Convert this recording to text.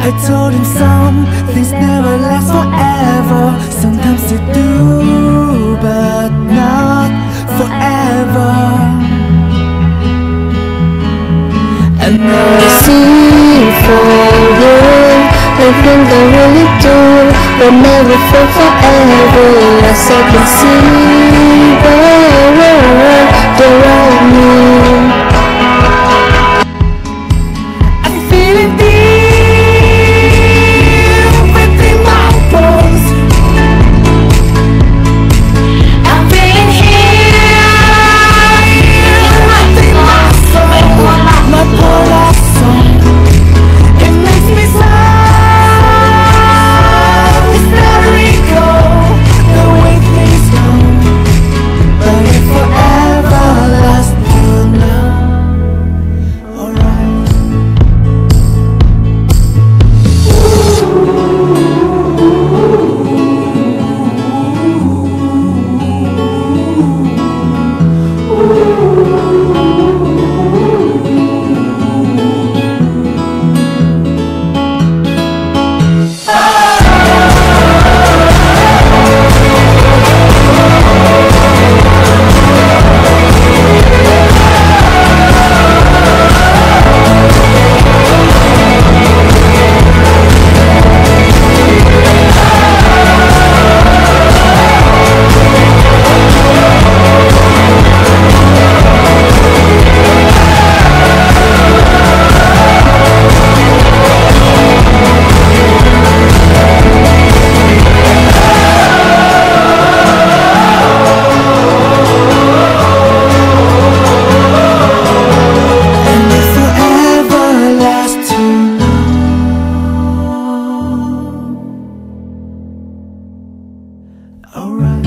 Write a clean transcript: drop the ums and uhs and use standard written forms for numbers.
I told him some things never last forever. Sometimes they do, but not forever. And now I see for real, the things I really do will never feel forever. As I can see, there are me. Alright.